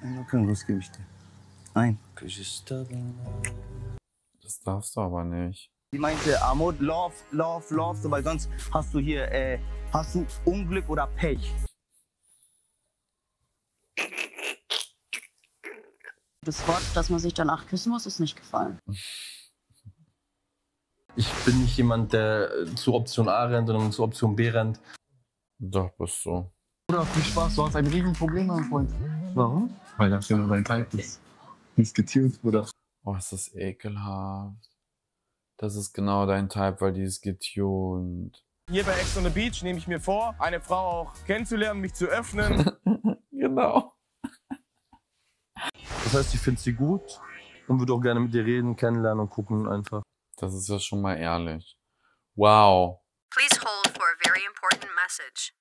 Einen lockeren Kuss gebe ich dir. Ein. Das darfst du aber nicht. Sie meinte Armut, Love, Love, Love, so, weil sonst hast du hier, hast du Unglück oder Pech. Das Wort, dass man sich danach küssen muss, ist nicht gefallen. Ich bin nicht jemand, der zur Option A rennt, sondern zur Option B rennt. Doch, bist du. Bruder, viel Spaß, du hast ein Riesenproblem, mein Freund. Warum? Weil das immer mein Teil ist. Nicht getuned, Bruder. Oh, ist das ekelhaft. Das ist genau dein Type, weil die ist getuned. Hier bei Ex on the Beach nehme ich mir vor, eine Frau auch kennenzulernen, mich zu öffnen. Genau. Das heißt, ich finde sie gut und würde auch gerne mit ihr reden, kennenlernen und gucken einfach. Das ist ja schon mal ehrlich. Wow. Please hold for a very important message.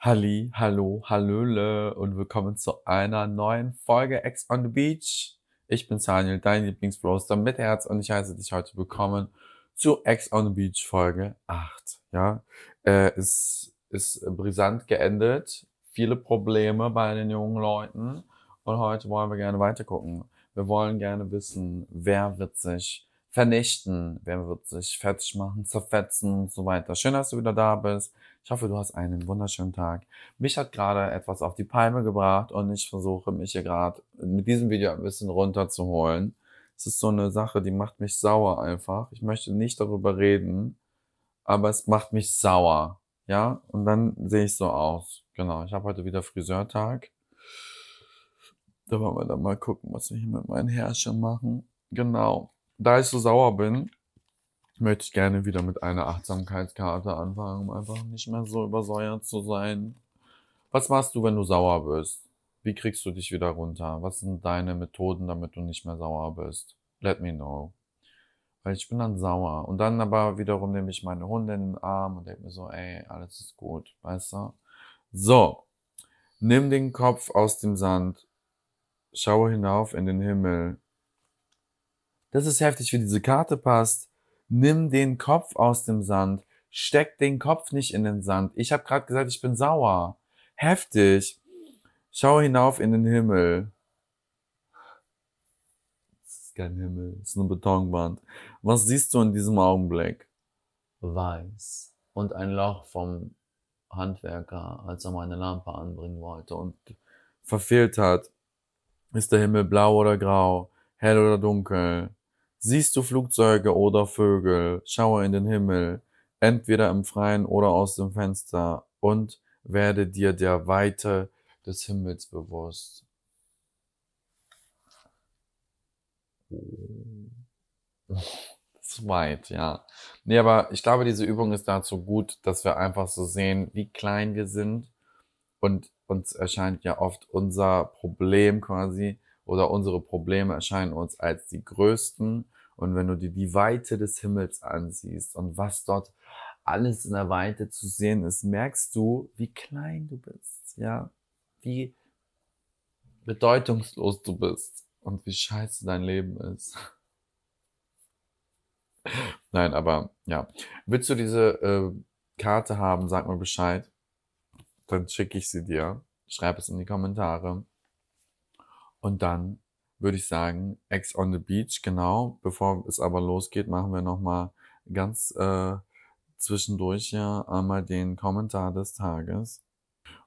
Halli, hallo, hallöle und willkommen zu einer neuen Folge Ex on the Beach. Ich bin Sanijel, dein Lieblingsroaster mit Herz und ich heiße dich heute willkommen zu Ex on the Beach Folge 8. Ja, es ist brisant geendet, viele Probleme bei den jungen Leuten und heute wollen wir gerne weitergucken. Wir wollen gerne wissen, wer wird sich vernichten, wer wird sich fertig machen, zerfetzen und so weiter. Schön, dass du wieder da bist. Ich hoffe, du hast einen wunderschönen Tag. Mich hat gerade etwas auf die Palme gebracht und ich versuche mich hier gerade mit diesem Video ein bisschen runterzuholen. Es ist so eine Sache, die macht mich sauer einfach. Ich möchte nicht darüber reden, aber es macht mich sauer. Ja, und dann sehe ich so aus. Genau, ich habe heute wieder Friseurtag. Da wollen wir dann mal gucken, was wir hier mit meinen Härchen machen. Genau. Da ich so sauer bin, möchte ich gerne wieder mit einer Achtsamkeitskarte anfangen, um einfach nicht mehr so übersäuert zu sein. Was machst du, wenn du sauer bist? Wie kriegst du dich wieder runter? Was sind deine Methoden, damit du nicht mehr sauer bist? Let me know. Weil ich bin dann sauer. Und dann aber wiederum nehme ich meine Hunde in den Arm und denke mir so, ey, alles ist gut, weißt du? So, nimm den Kopf aus dem Sand, schaue hinauf in den Himmel. Das ist heftig, wie diese Karte passt. Nimm den Kopf aus dem Sand. Steck den Kopf nicht in den Sand. Ich habe gerade gesagt, ich bin sauer. Heftig. Schau hinauf in den Himmel. Das ist kein Himmel, das ist eine Betonwand. Was siehst du in diesem Augenblick? Weiß. Und ein Loch vom Handwerker, als er meine Lampe anbringen wollte und verfehlt hat. Ist der Himmel blau oder grau? Hell oder dunkel? Siehst du Flugzeuge oder Vögel? Schaue in den Himmel, entweder im Freien oder aus dem Fenster und werde dir der Weite des Himmels bewusst. Das ist weit, ja. Nee, aber ich glaube, diese Übung ist dazu gut, dass wir einfach so sehen, wie klein wir sind und uns erscheint ja oft unser Problem quasi oder unsere Probleme erscheinen uns als die größten. Und wenn du dir die Weite des Himmels ansiehst und was dort alles in der Weite zu sehen ist, merkst du, wie klein du bist, ja, wie bedeutungslos du bist und wie scheiße dein Leben ist. Nein, aber ja, willst du diese Karte haben, sag mir Bescheid, dann schicke ich sie dir, schreib es in die Kommentare. Und dann würde ich sagen, Ex on the Beach, genau. Bevor es aber losgeht, machen wir nochmal ganz zwischendurch ja einmal den Kommentar des Tages.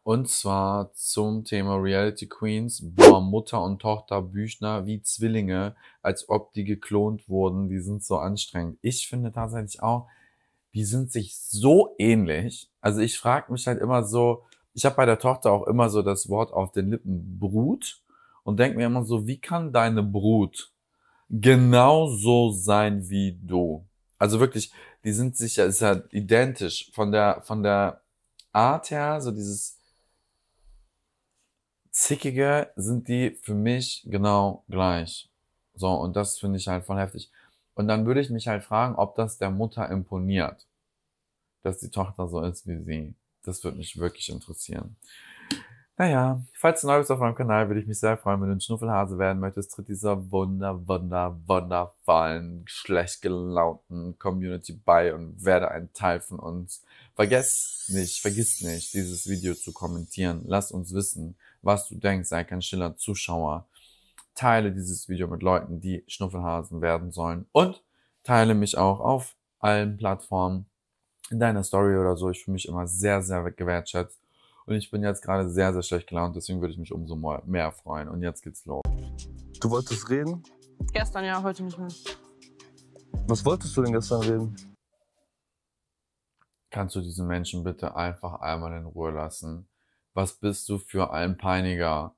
Und zwar zum Thema Reality Queens. Boah, Mutter und Tochter Büchner wie Zwillinge, als ob die geklont wurden. Die sind so anstrengend. Ich finde tatsächlich auch, die sind sich so ähnlich. Also ich frage mich halt immer so, ich habe bei der Tochter auch immer so das Wort auf den Lippen, Brut. Und denk mir immer so, wie kann deine Brut genauso sein wie du? Also wirklich, die sind sicher, ist ja identisch von der Art her, so dieses Zickige sind die für mich genau gleich. So, und das finde ich halt voll heftig. Und dann würde ich mich halt fragen, ob das der Mutter imponiert, dass die Tochter so ist wie sie. Das würde mich wirklich interessieren. Naja, falls du neu bist auf meinem Kanal, würde ich mich sehr freuen, wenn du ein Schnuffelhase werden möchtest, tritt dieser wundervollen, schlecht gelaunten Community bei und werde ein Teil von uns. Vergiss nicht, dieses Video zu kommentieren. Lass uns wissen, was du denkst, sei kein stiller Zuschauer. Teile dieses Video mit Leuten, die Schnuffelhasen werden sollen, und teile mich auch auf allen Plattformen, in deiner Story oder so. Ich fühle mich immer sehr, sehr gewertschätzt und ich bin jetzt gerade sehr, sehr schlecht gelaunt, deswegen würde ich mich umso mehr freuen. Und jetzt geht's los. Du wolltest reden? Gestern, ja, heute nicht mehr. Was wolltest du denn gestern reden? Kannst du diesen Menschen bitte einfach einmal in Ruhe lassen? Was bist du für ein Peiniger?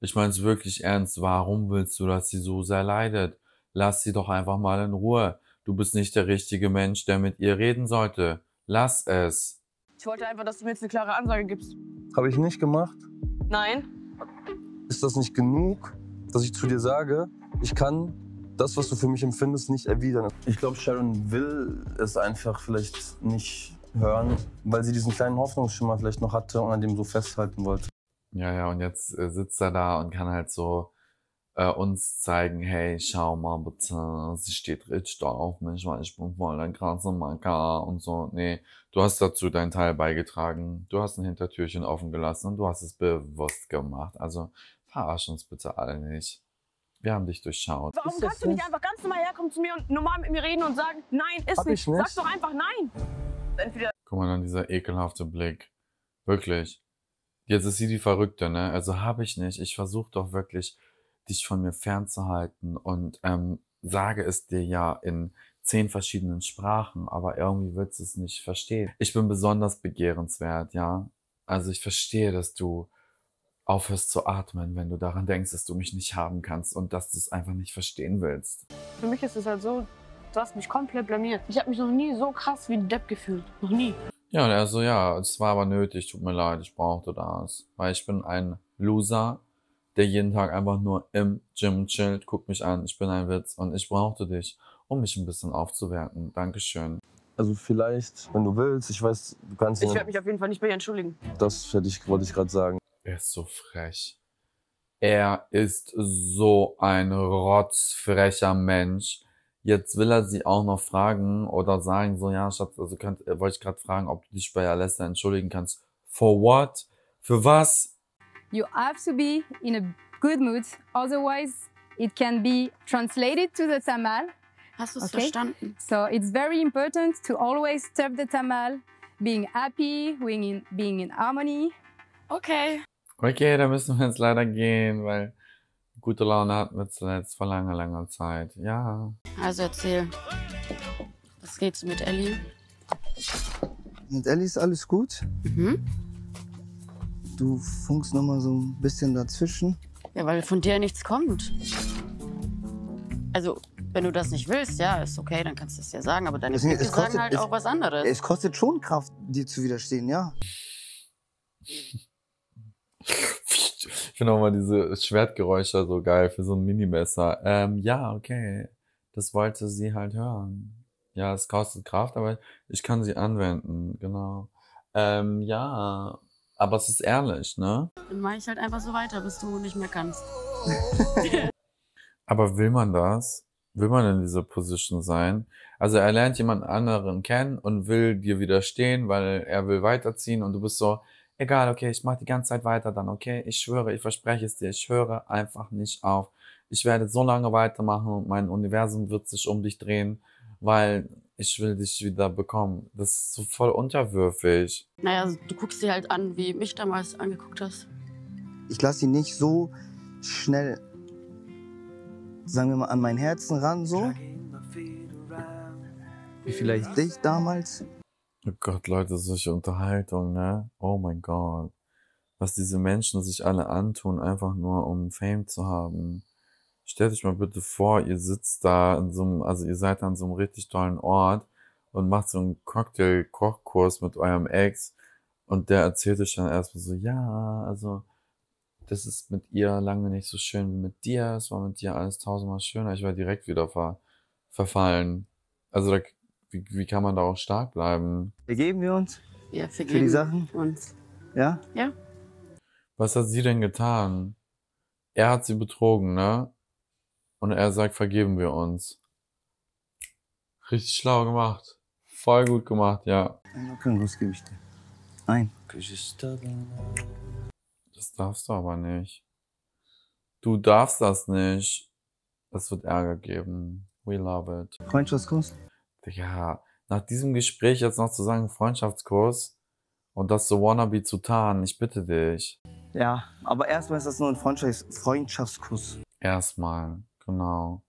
Ich meine es wirklich ernst. Warum willst du, dass sie so sehr leidet? Lass sie doch einfach mal in Ruhe. Du bist nicht der richtige Mensch, der mit ihr reden sollte. Lass es. Ich wollte einfach, dass du mir jetzt eine klare Ansage gibst. Habe ich nicht gemacht? Nein. Ist das nicht genug, dass ich zu dir sage, ich kann das, was du für mich empfindest, nicht erwidern? Ich glaube, Sharon will es einfach vielleicht nicht hören, weil sie diesen kleinen Hoffnungsschimmer vielleicht noch hatte und an dem so festhalten wollte. Ja, ja, und jetzt sitzt er da und kann halt so uns zeigen, hey, schau mal bitte, sie steht richtig da auf mich, weil ich bin voll ein krasser Macker und so. Nee, du hast dazu deinen Teil beigetragen, du hast ein Hintertürchen offen gelassen und du hast es bewusst gemacht. Also verarsch uns bitte alle nicht. Wir haben dich durchschaut. Warum kannst du nicht einfach ganz normal herkommen zu mir und normal mit mir reden und sagen, nein, ist nicht. Sag doch einfach nein. Entweder. Guck mal, dann dieser ekelhafte Blick. Wirklich. Jetzt ist sie die Verrückte, ne? Also habe ich nicht. Ich versuche doch wirklich, dich von mir fernzuhalten und sage es dir ja in 10 verschiedenen Sprachen, aber irgendwie willst du es nicht verstehen. Ich bin besonders begehrenswert, ja? Also ich verstehe, dass du aufhörst zu atmen, wenn du daran denkst, dass du mich nicht haben kannst und dass du es einfach nicht verstehen willst. Für mich ist es halt so, du hast mich komplett blamiert. Ich habe mich noch nie so krass wie ein Depp gefühlt. Noch nie. Ja, und er so, ja, es war aber nötig, tut mir leid, ich brauchte das. Weil ich bin ein Loser, der jeden Tag einfach nur im Gym chillt. Guck mich an, ich bin ein Witz und ich brauchte dich, um mich ein bisschen aufzuwerten. Dankeschön. Also vielleicht, wenn du willst, ich weiß, du kannst... Ich werde mich auf jeden Fall nicht bei dir entschuldigen. Das wollte ich gerade sagen. Er ist so frech. Er ist so ein rotzfrecher Mensch. Jetzt will er sie auch noch fragen oder sagen so, ja, Schatz, also wollte ich gerade fragen, ob du dich bei Alessa entschuldigen kannst. For what? Für was? You have to be in a good mood, otherwise it can be translated to the Tamal. Hast du es verstanden? So it's very important to always serve the Tamal, being happy, being in harmony. Okay. Okay, da müssen wir jetzt leider gehen, weil gute Laune hatten wir zuletzt vor langer, langer Zeit. Ja. Also erzähl, was geht's mit Ellie? Mit Ellie ist alles gut. Mhm. Du funkst noch mal so ein bisschen dazwischen. Ja, weil von dir nichts kommt. Also, wenn du das nicht willst, ja, ist okay, dann kannst du es ja sagen. Aber deine Kinder sagen halt auch was anderes. Es kostet schon Kraft, dir zu widerstehen, ja. Ich finde auch mal diese Schwertgeräusche so geil für so ein Minimesser. Ja, okay, das wollte sie halt hören. Ja, es kostet Kraft, aber ich kann sie anwenden, genau. Ja, aber es ist ehrlich, ne? Dann mache ich halt einfach so weiter, bis du nicht mehr kannst. Aber will man das? Will man in dieser Position sein? Also er lernt jemand anderen kennen und will dir widerstehen, weil er will weiterziehen und du bist so... Egal, okay, ich mache die ganze Zeit weiter dann, okay? Ich schwöre, ich verspreche es dir, ich höre einfach nicht auf. Ich werde so lange weitermachen und mein Universum wird sich um dich drehen, weil ich will dich wieder bekommen. Das ist so voll unterwürfig. Naja, du guckst dir halt an, wie mich damals angeguckt hast. Ich lasse sie nicht so schnell, sagen wir mal, an mein Herzen ran, so. Wie vielleicht dich damals... Oh Gott, Leute, solche Unterhaltung, ne? Oh mein Gott. Was diese Menschen sich alle antun, einfach nur um Fame zu haben. Stellt euch mal bitte vor, ihr sitzt da in so einem, also ihr seid an so einem richtig tollen Ort und macht so einen Cocktail-Kochkurs mit eurem Ex und der erzählt euch dann erstmal so, ja, also das ist mit ihr lange nicht so schön wie mit dir, es war mit dir alles tausendmal schöner, ich war direkt wieder verfallen. Also da... Wie kann man da auch stark bleiben? Vergeben wir uns? Ja, vergeben für die Sachen? Uns. Ja? Ja. Was hat sie denn getan? Er hat sie betrogen, ne? Und er sagt, vergeben wir uns. Richtig schlau gemacht. Voll gut gemacht, ja. Einen lockeren Kuss gebe ich dir. Ein. Das Das darfst du aber nicht. Du darfst das nicht. Es wird Ärger geben. We love it. Freundschaftskurs? Ja, nach diesem Gespräch jetzt noch zu sagen, Freundschaftskurs und das so wannabe zu tarnen, ich bitte dich. Ja, aber erstmal ist das nur ein Freundschaftskurs. Erstmal, genau.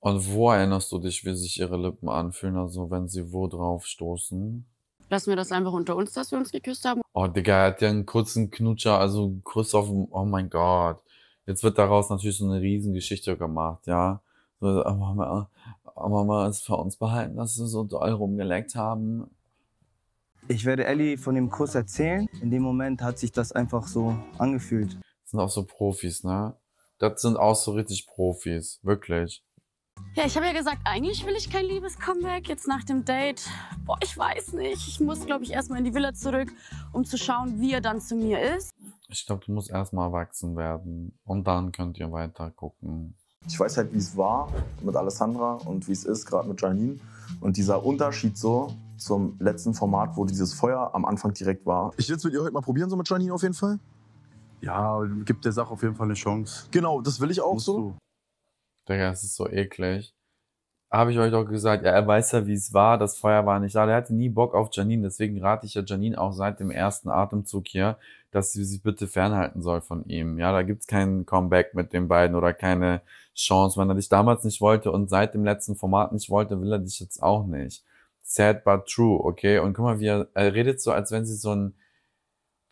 Und wo erinnerst du dich, wie sich ihre Lippen anfühlen, also wenn sie wo drauf stoßen? Lassen wir das einfach unter uns, dass wir uns geküsst haben. Oh, Digga, er hat ja einen kurzen Knutscher, also einen Kuss auf dem... Oh mein Gott. Jetzt wird daraus natürlich so eine Riesengeschichte gemacht, ja. So, Mama ist für uns behalten, dass wir so doll rumgeleckt haben. Ich werde Ellie von dem Kuss erzählen. In dem Moment hat sich das einfach so angefühlt. Das sind auch so Profis, ne? Das sind auch so richtig Profis, wirklich. Ja, ich habe ja gesagt, eigentlich will ich kein Liebes-Comeback jetzt nach dem Date. Boah, ich weiß nicht. Ich muss, glaube ich, erstmal in die Villa zurück, um zu schauen, wie er dann zu mir ist. Ich glaube, du musst erstmal erwachsen werden und dann könnt ihr weiter gucken. Ich weiß halt, wie es war mit Alessandra und wie es ist, gerade mit Janine. Und dieser Unterschied so zum letzten Format, wo dieses Feuer am Anfang direkt war. Ich will es mit ihr heute mal probieren, so mit Janine auf jeden Fall. Ja, gibt der Sache auf jeden Fall eine Chance. Genau, das will ich auch musst so. Du. Digga, das ist so eklig. Habe ich euch doch gesagt, ja, er weiß ja, wie es war, das Feuer war nicht da. Er hatte nie Bock auf Janine, deswegen rate ich ja Janine auch seit dem ersten Atemzug hier, dass sie sich bitte fernhalten soll von ihm. Ja, da gibt's kein Comeback mit den beiden oder keine Chance. Wenn er dich damals nicht wollte und seit dem letzten Format nicht wollte, will er dich jetzt auch nicht. Sad but true, okay? Und guck mal, wie er redet so, als wenn sie so ein,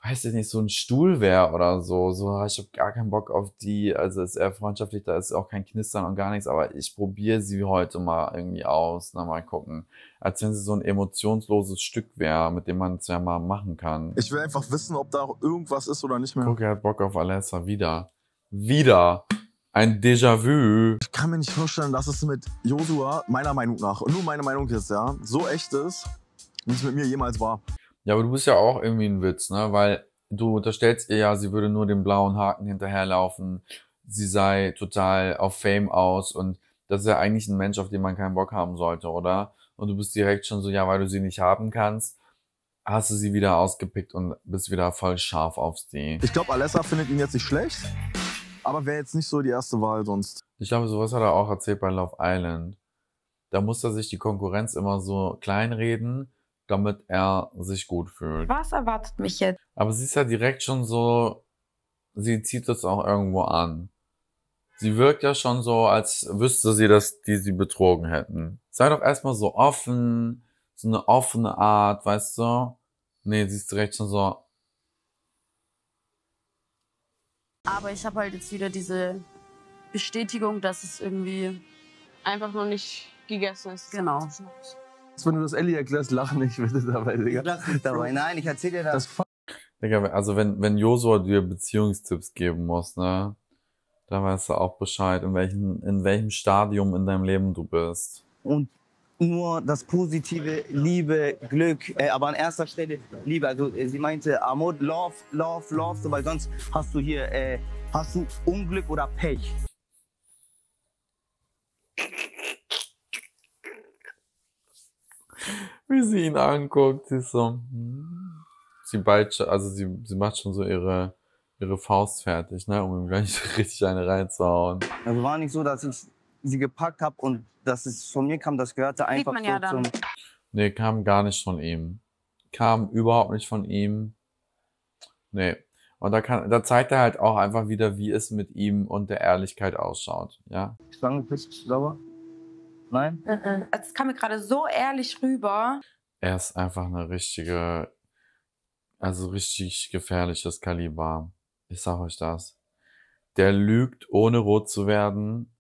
weiß ich nicht, so ein Stuhl wäre oder so. So, ich habe gar keinen Bock auf die. Also ist eher freundschaftlich, da ist auch kein Knistern und gar nichts. Aber ich probiere sie heute mal irgendwie aus. Na, mal gucken. Als wenn sie so ein emotionsloses Stück wäre, mit dem man es ja mal machen kann. Ich will einfach wissen, ob da auch irgendwas ist oder nicht mehr. Guck, er hat Bock auf Alessa. Wieder. Wieder. Ein Déjà-vu. Ich kann mir nicht vorstellen, dass es mit Joshua, meiner Meinung nach, und nur meine Meinung jetzt, ja, so echt ist, wie es mit mir jemals war. Ja, aber du bist ja auch irgendwie ein Witz, ne? Weil du unterstellst ihr ja, sie würde nur dem blauen Haken hinterherlaufen, sie sei total auf Fame aus und das ist ja eigentlich ein Mensch, auf den man keinen Bock haben sollte, oder? Und du bist direkt schon so, ja, weil du sie nicht haben kannst, hast du sie wieder ausgepickt und bist wieder voll scharf auf sie. Ich glaube, Alessa findet ihn jetzt nicht schlecht, aber wäre jetzt nicht so die erste Wahl sonst. Ich glaube, sowas hat er auch erzählt bei Love Island. Da muss er sich die Konkurrenz immer so kleinreden, damit er sich gut fühlt. Was erwartet mich jetzt? Aber sie ist ja direkt schon so, sie zieht das auch irgendwo an. Sie wirkt ja schon so, als wüsste sie, dass die sie betrogen hätten. Sei doch erstmal so offen, so eine offene Art, weißt du? Nee, sie ist direkt schon so. Aber ich habe halt jetzt wieder diese Bestätigung, dass es irgendwie einfach noch nicht gegessen ist. Genau. Wenn du das Ellie erklärst, lach nicht bitte dabei, Digga. Ich lach nicht dabei, nein, ich erzähl dir das. Digga, also wenn Joshua dir Beziehungstipps geben muss, ne, dann weißt du auch Bescheid, in welchem Stadium in deinem Leben du bist. Und nur das Positive, Liebe, Glück, aber an erster Stelle Liebe. Also sie meinte Amor, Love, Love, Love, so, weil sonst hast du hier, hast du Unglück oder Pech. Wie sie ihn anguckt, sie ist so, sie ballt schon, also sie macht schon so ihre Faust fertig, ne, um ihm gleich richtig eine reinzuhauen. Also war nicht so, dass ich sie gepackt habe und dass es von mir kam, das gehörte einfach so ja zum... Nee, kam gar nicht von ihm. Kam überhaupt nicht von ihm. Nee. Und da zeigt er halt auch einfach wieder, wie es mit ihm und der Ehrlichkeit ausschaut, ja. Schlange, bist du sauber? Nein? Es kam mir gerade so ehrlich rüber. Er ist einfach eine richtige, also richtig gefährliches Kaliber. Ich sag euch das. Der lügt, ohne rot zu werden.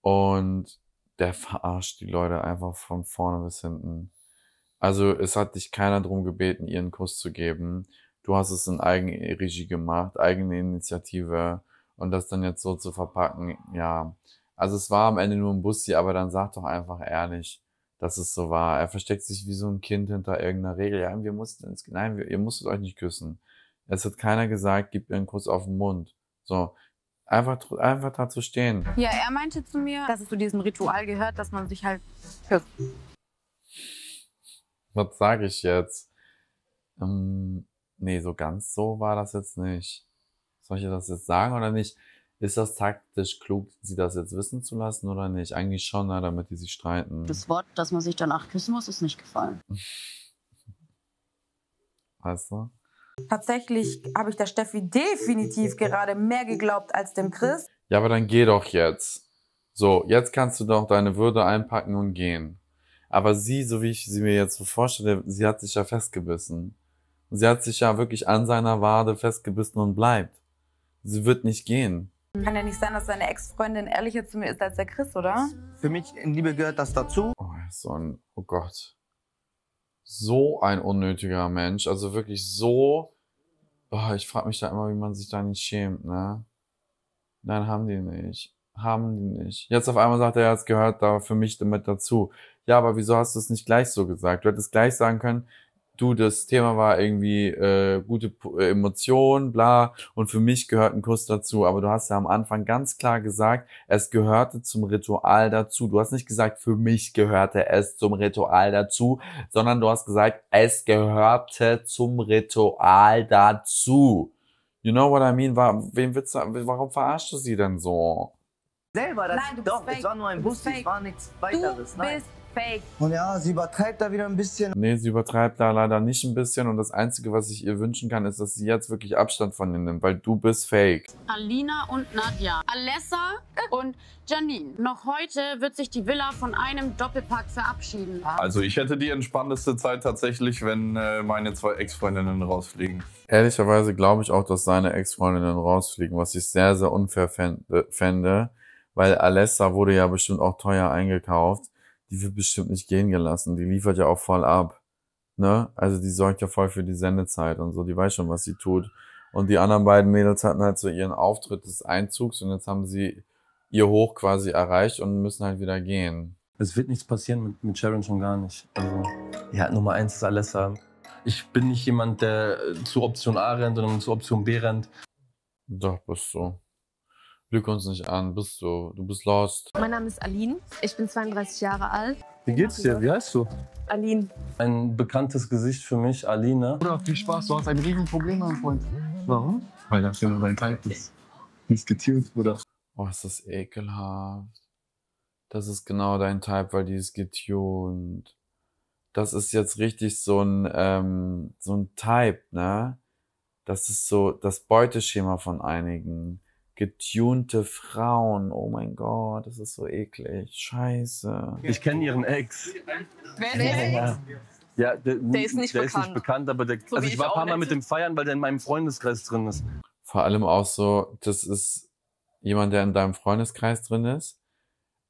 Und der verarscht die Leute einfach von vorne bis hinten. Also es hat dich keiner drum gebeten, ihren Kuss zu geben. Du hast es in Eigenregie gemacht, eigene Initiative. Und das dann jetzt so zu verpacken, ja... Also es war am Ende nur ein Bussi, aber dann sag doch einfach ehrlich, dass es so war. Er versteckt sich wie so ein Kind hinter irgendeiner Regel. Ja, wir mussten, nein, ihr musstet euch nicht küssen. Es hat keiner gesagt, gib ihr einen Kuss auf den Mund. So, einfach dazu stehen. Ja, er meinte zu mir, dass es zu diesem Ritual gehört, dass man sich halt küsst. Was sage ich jetzt? Nee, so ganz so war das jetzt nicht. Soll ich das jetzt sagen oder nicht? Ist das taktisch klug, sie das jetzt wissen zu lassen oder nicht? Eigentlich schon, ne, damit die sich streiten. Das Wort, dass man sich danach küssen muss, ist nicht gefallen. Weißt du? Tatsächlich habe ich der Steffi definitiv gerade mehr geglaubt als dem Chris. Ja, aber dann geh doch jetzt. So, jetzt kannst du doch deine Würde einpacken und gehen. Aber sie, so wie ich sie mir jetzt so vorstelle, sie hat sich ja festgebissen. Sie hat sich ja wirklich an seiner Wade festgebissen und bleibt. Sie wird nicht gehen. Kann ja nicht sein, dass seine Ex-Freundin ehrlicher zu mir ist als der Chris, oder? Für mich in Liebe gehört das dazu. Oh, so ein, oh Gott. So ein unnötiger Mensch. Also wirklich so... Oh, ich frage mich da immer, wie man sich da nicht schämt, ne? Nein, haben die nicht. Haben die nicht. Jetzt auf einmal sagt er, es gehört da für mich damit dazu. Ja, aber wieso hast du es nicht gleich so gesagt? Du hättest gleich sagen können, du, das Thema war irgendwie gute Emotionen, bla, und für mich gehört ein Kuss dazu. Aber du hast ja am Anfang ganz klar gesagt, es gehörte zum Ritual dazu. Du hast nicht gesagt, für mich gehörte es zum Ritual dazu, sondern du hast gesagt, es gehörte zum Ritual dazu. You know what I mean? Warum verarschst du sie denn so? Selber, das nein, doch, fake. Es war nur ein Bus, es war nichts weiteres. Du bist fake. Und ja, sie übertreibt da wieder ein bisschen. Nee, sie übertreibt da leider nicht ein bisschen. Und das Einzige, was ich ihr wünschen kann, ist, dass sie jetzt wirklich Abstand von ihr nimmt, weil du bist fake. Alina und Nadja, Alessa und Janine. Noch heute wird sich die Villa von einem Doppelpack verabschieden. Also ich hätte die entspannendste Zeit tatsächlich, wenn meine zwei Ex-Freundinnen rausfliegen. Ehrlicherweise glaube ich auch, dass seine Ex-Freundinnen rausfliegen, was ich sehr, sehr unfair fände. Weil Alessa wurde ja bestimmt auch teuer eingekauft. Die wird bestimmt nicht gehen gelassen. Die liefert ja auch voll ab. Ne? Also die sorgt ja voll für die Sendezeit und so. Die weiß schon, was sie tut. Und die anderen beiden Mädels hatten halt so ihren Auftritt des Einzugs. Und jetzt haben sie ihr Hoch quasi erreicht und müssen halt wieder gehen. Es wird nichts passieren mit Sharon, schon gar nicht. Also, ja, Nummer 1 ist Alessa. Ich bin nicht jemand, der zu Option A rennt, sondern zu Option B rennt. Doch, bist du. Lüg uns nicht an, bist du. Du bist lost. Mein Name ist Aline. Ich bin 32 Jahre alt. Wie geht's dir? Wie heißt du? Aline. Ein bekanntes Gesicht für mich, Alina. Bruder, viel Spaß. Du hast ein Riesenproblem, mein Freund. Warum? Weil das ja nur dein Teil ist. Nicht getuned, Bruder. Oh, ist das ekelhaft. Das ist genau dein Type, weil die ist getuned. Das ist jetzt richtig so ein Type, ne? Das ist so das Beuteschema von einigen. Getunte Frauen, oh mein Gott, das ist so eklig, scheiße. Ich kenne ihren Ex. Wer ist der Ex? Ja, der ist nicht bekannt. Der ist nicht bekannt, aber der, so also ich war ein paar Mal mit dem feiern, weil der in meinem Freundeskreis drin ist. Vor allem auch so, das ist jemand, der in deinem Freundeskreis drin ist.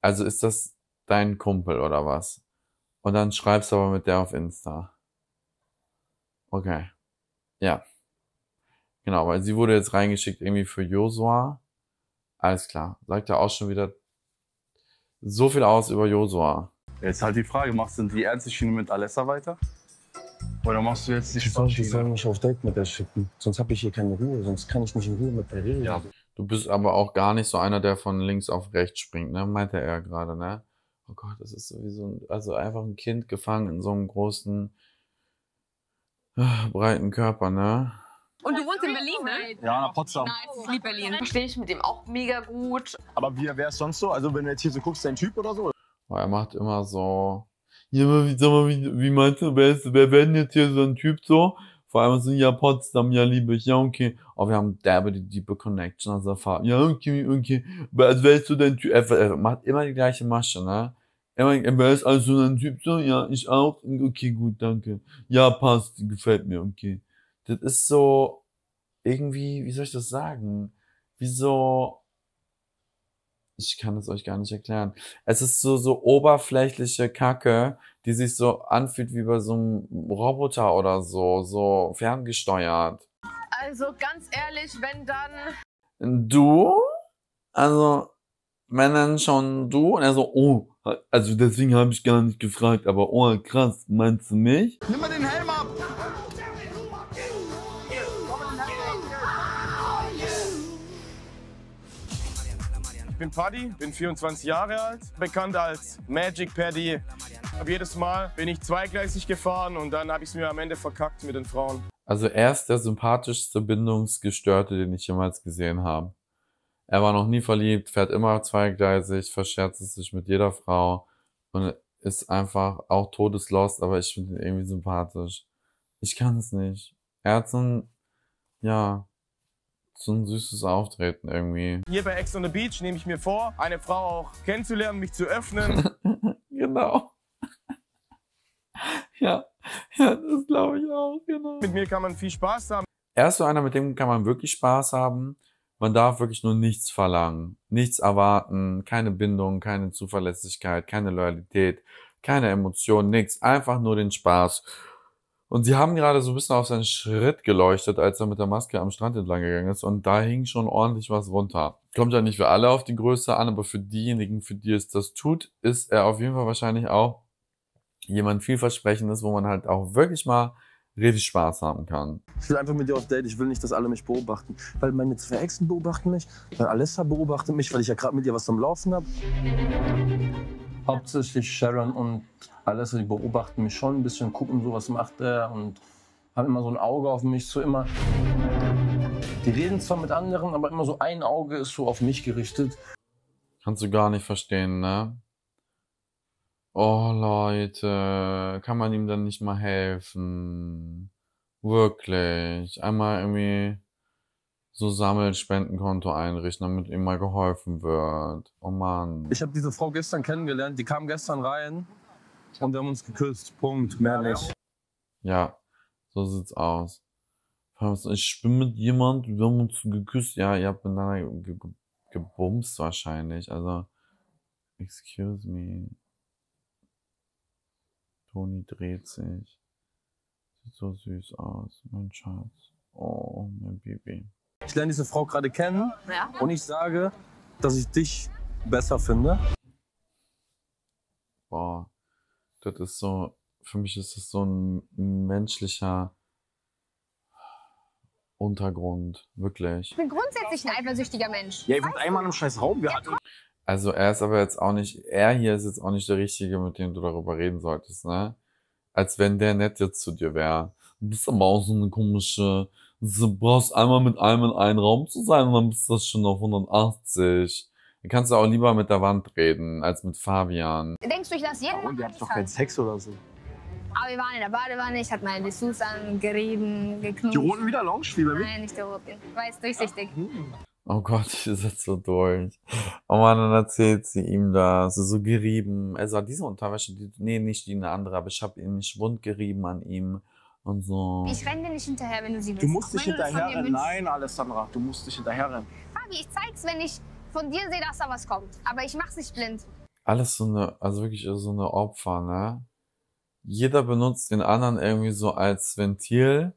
Also ist das dein Kumpel oder was? Und dann schreibst du aber mit der auf Insta. Okay, ja. Genau, weil sie wurde jetzt reingeschickt irgendwie für Joshua. Alles klar, sagt ja auch schon wieder so viel aus über Joshua. Jetzt halt die Frage, machst du die ernste Schiene mit Alessa weiter? Oder machst du jetzt die Spaßschiene? Ich soll mich auf Date mit der schicken, sonst habe ich hier keine Ruhe, sonst kann ich nicht in Ruhe mit der reden. Ja. Du bist aber auch gar nicht so einer, der von links auf rechts springt, ne? Meinte er gerade, ne? Oh Gott, das ist sowieso ein, also einfach ein Kind gefangen in so einem großen, breiten Körper, ne? Und du wohnst in Berlin, ne? Ja, nach Potsdam. Nein, ich liebe Berlin. Verstehe ich mit dem auch mega gut. Aber wie wäre es sonst so? Also wenn du jetzt hier so guckst, dein Typ oder so? Oh, er macht immer so... Ja, aber wie meinst du, wer wäre denn jetzt hier so ein Typ so? Vor allem so, ja, Potsdam, ja, liebe ich, ja, okay. Aber wir haben derbe die diepe Connection, also Fabian. Ja, okay. Wer wärst du denn Typ? Er macht immer die gleiche Masche, ne? Er wäre also so ein Typ so? Ja, ich auch. Okay, gut, danke. Ja, passt, gefällt mir, okay. Das ist so, irgendwie, wie soll ich das sagen? Wieso? Ich kann es euch gar nicht erklären. Es ist so oberflächliche Kacke, die sich so anfühlt wie bei so einem Roboter oder so, so ferngesteuert. Also ganz ehrlich, wenn dann... Du? Also, wenn dann schon du? Und er so, oh, also deswegen habe ich gar nicht gefragt, aber oh, krass, meinst du mich? Nimm mal den Helm ab! Ich bin Paddy, bin 24 Jahre alt, bekannt als Magic Paddy. habe jedes Mal bin ich zweigleisig gefahren und dann habe ich es mir am Ende verkackt mit den Frauen. Also er ist der sympathischste Bindungsgestörte, den ich jemals gesehen habe. Er war noch nie verliebt, fährt immer zweigleisig, verscherzt es sich mit jeder Frau und ist einfach auch todeslost, aber ich finde ihn irgendwie sympathisch. Ich kann es nicht. Er hat so ein, ja, so ein süßes Auftreten irgendwie. Hier bei Ex on the Beach nehme ich mir vor, eine Frau auch kennenzulernen, mich zu öffnen. Genau. Ja, ja, das glaube ich auch, genau. Mit mir kann man viel Spaß haben. Er ist so einer, mit dem kann man wirklich Spaß haben. Man darf wirklich nur nichts verlangen, nichts erwarten, keine Bindung, keine Zuverlässigkeit, keine Loyalität, keine Emotionen, nichts. Einfach nur den Spaß. Und sie haben gerade so ein bisschen auf seinen Schritt geleuchtet, als er mit der Maske am Strand entlang gegangen ist. Und da hing schon ordentlich was runter. Kommt ja nicht für alle auf die Größe an, aber für diejenigen, für die es das tut, ist er auf jeden Fall wahrscheinlich auch jemand vielversprechendes, wo man halt auch wirklich mal richtig Spaß haben kann. Ich will einfach mit dir auf Date, ich will nicht, dass alle mich beobachten. Weil meine zwei Exen beobachten mich, weil Alessa beobachtet mich, weil ich ja gerade mit dir was am Laufen habe. Hauptsächlich Sharon und Alessa, die beobachten mich schon ein bisschen, gucken so, was macht er und haben immer so ein Auge auf mich, so immer. Die reden zwar mit anderen, aber immer so ein Auge ist so auf mich gerichtet. Kannst du gar nicht verstehen, ne? Oh Leute, kann man ihm dann nicht mal helfen? Wirklich. Einmal irgendwie so Sammelspendenkonto einrichten, damit ihm mal geholfen wird. Oh Mann. Ich habe diese Frau gestern kennengelernt, die kam gestern rein und wir haben uns geküsst. Punkt, mehr nicht. Ja, so sieht's aus. Ich bin mit jemandem, wir haben uns geküsst. Ja, ihr habt miteinander gebumst wahrscheinlich. Also, excuse me. Toni dreht sich. Sieht so süß aus, mein Schatz. Oh, mein Baby. Ich lerne diese Frau gerade kennen, ja? Und ich sage, dass ich dich besser finde. Boah, das ist so, für mich ist das so ein menschlicher Untergrund, wirklich. Ich bin grundsätzlich ein eifersüchtiger Mensch. Ja, ihr wohnt einmal im scheiß Raum. Also er ist aber jetzt auch nicht, er hier ist jetzt auch nicht der Richtige, mit dem du darüber reden solltest, ne? Als wenn der nett jetzt zu dir wäre. Du bist aber auch so eine komische, du brauchst einmal mit einem in einen Raum zu sein, dann bist du schon auf 180. Dann kannst du auch lieber mit der Wand reden, als mit Fabian. Denkst du, ich lasse jeden machen? Wir hatten doch keinen Sex oder so. Aber wir waren in der Badewanne, ich hatte meine Dessous an, gerieben, geknutscht. Die roten wieder Lounge-Fieber? Nein, nicht die roten. Weiß, durchsichtig. Ach. Oh Gott, ihr seid so durch. Oh Mann, dann erzählt sie ihm das. So gerieben. Also diese Unterwäsche, die, nee, nicht die, eine andere, aber ich habe ihn nicht wund gerieben an ihm und so. Ich renne dir nicht hinterher, wenn du sie willst. Du musst dich hinterherrennen. Nein, Alessandra, du musst dich hinterherrennen. Fabi, ich zeig's, wenn ich von dir sehe, dass da was kommt. Aber ich mach's nicht blind. Alles so eine, also wirklich so eine Opfer, ne? Jeder benutzt den anderen irgendwie so als Ventil,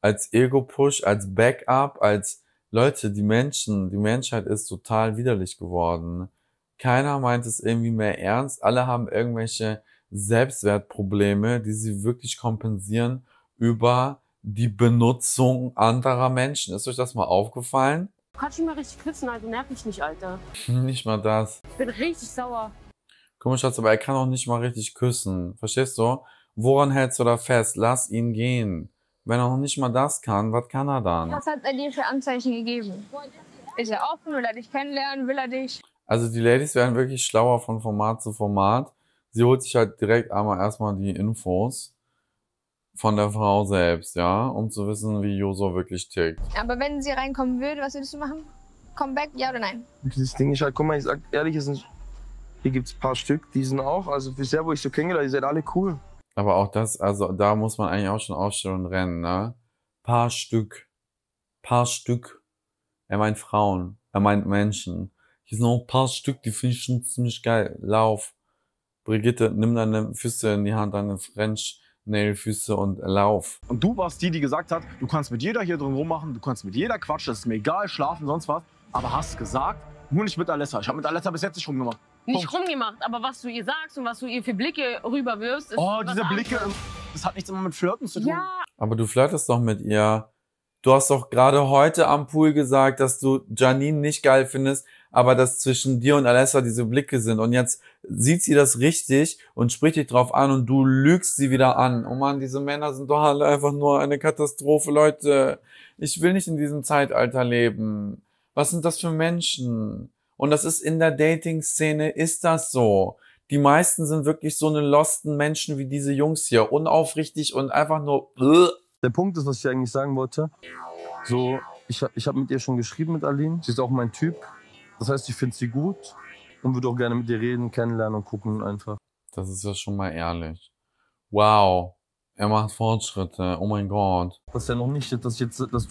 als Ego-Push, als Backup, als... Leute, die Menschheit ist total widerlich geworden. Keiner meint es irgendwie mehr ernst. Alle haben irgendwelche Selbstwertprobleme, die sie wirklich kompensieren über die Benutzung anderer Menschen. Ist euch das mal aufgefallen? Kannst du mal richtig küssen, also nerv mich nicht, Alter. Nicht mal das. Ich bin richtig sauer. Komisch, Schatz, aber er kann auch nicht mal richtig küssen. Verstehst du? Woran hältst du da fest? Lass ihn gehen. Wenn er noch nicht mal das kann, was kann er dann? Was hat er dir für Anzeichen gegeben? Ist er offen? Will er dich kennenlernen? Will er dich? Also die Ladies werden wirklich schlauer von Format zu Format. Sie holt sich halt direkt einmal erstmal die Infos von der Frau selbst, ja? Um zu wissen, wie Joso wirklich tickt. Aber wenn sie reinkommen würde, was würdest du machen? Comeback, ja oder nein? Dieses Ding ist halt, guck mal, ich sag ehrlich, hier gibt's ein paar Stück, die sind auch, also bisher, wo ich so kennengelernt, die sind alle cool. Aber auch das, also da muss man eigentlich auch schon aufstehen und rennen, ne? Paar Stück. Paar Stück. Er meint Frauen. Er meint Menschen. Hier sind auch ein paar Stück, die finde ich schon ziemlich geil. Lauf. Brigitte, nimm deine Füße in die Hand, deine French Nail Füße und lauf. Und du warst die, die gesagt hat, du kannst mit jeder hier drin rummachen, du kannst mit jeder quatschen, das ist mir egal, schlafen, sonst was. Aber hast gesagt, nur nicht mit Alessa. Ich habe mit Alessa bis jetzt nicht rumgemacht. Nicht rumgemacht, aber was du ihr sagst und was du ihr für Blicke rüberwirfst, ist... Oh, diese Blicke, das hat nichts immer mit Flirten zu tun. Ja. Aber du flirtest doch mit ihr. Du hast doch gerade heute am Pool gesagt, dass du Janine nicht geil findest, aber dass zwischen dir und Alessa diese Blicke sind. Und jetzt sieht sie das richtig und spricht dich drauf an und du lügst sie wieder an. Oh Mann, diese Männer sind doch alle einfach nur eine Katastrophe, Leute. Ich will nicht in diesem Zeitalter leben. Was sind das für Menschen? Und das ist in der Dating-Szene, ist das so. Die meisten sind wirklich so eine losten Menschen wie diese Jungs hier. Unaufrichtig und einfach nur... Der Punkt ist, was ich eigentlich sagen wollte. So, ich habe mit ihr schon geschrieben, mit Aline. Sie ist auch mein Typ. Das heißt, ich finde sie gut und würde auch gerne mit ihr reden, kennenlernen und gucken einfach. Das ist ja schon mal ehrlich. Wow, er macht Fortschritte, oh mein Gott. Das ist ja noch nicht, dass du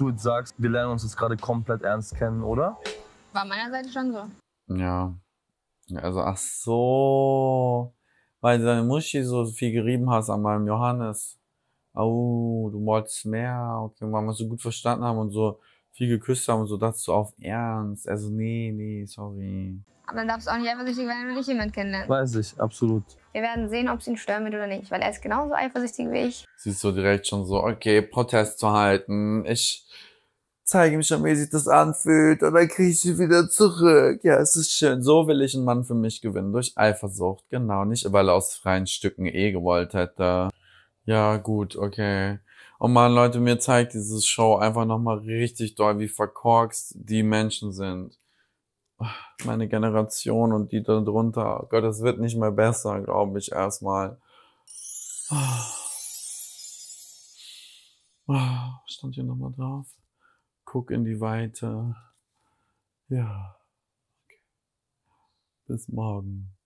jetzt sagst, wir lernen uns jetzt gerade komplett ernst kennen, oder? War meiner Seite schon so. Ja, also ach so, weil deine Muschi so viel gerieben hast an meinem Johannes. Oh, du wolltest mehr, okay, weil wir es so gut verstanden haben und so viel geküsst haben und so, dazu auf Ernst. Also nee, sorry. Aber dann darfst du auch nicht eifersüchtig werden, wenn ich jemanden kennenlerne. Weiß ich, absolut. Wir werden sehen, ob es ihn stören wird oder nicht, weil er ist genauso eifersüchtig wie ich. Sie ist so direkt schon so, okay, Protest zu halten. Ich zeige mich schon, wie sich das anfühlt und dann kriege ich sie wieder zurück. Ja, es ist schön. So will ich einen Mann für mich gewinnen, durch Eifersucht. Genau, nicht, weil er aus freien Stücken eh gewollt hätte. Ja, gut, okay. Oh Mann, Leute, mir zeigt diese Show einfach nochmal richtig doll, wie verkorkst die Menschen sind. Meine Generation und die da drunter. Gott, das wird nicht mehr besser, glaube ich, erstmal. Stand hier nochmal drauf. Guck in die Weite. Ja. Okay. Bis morgen.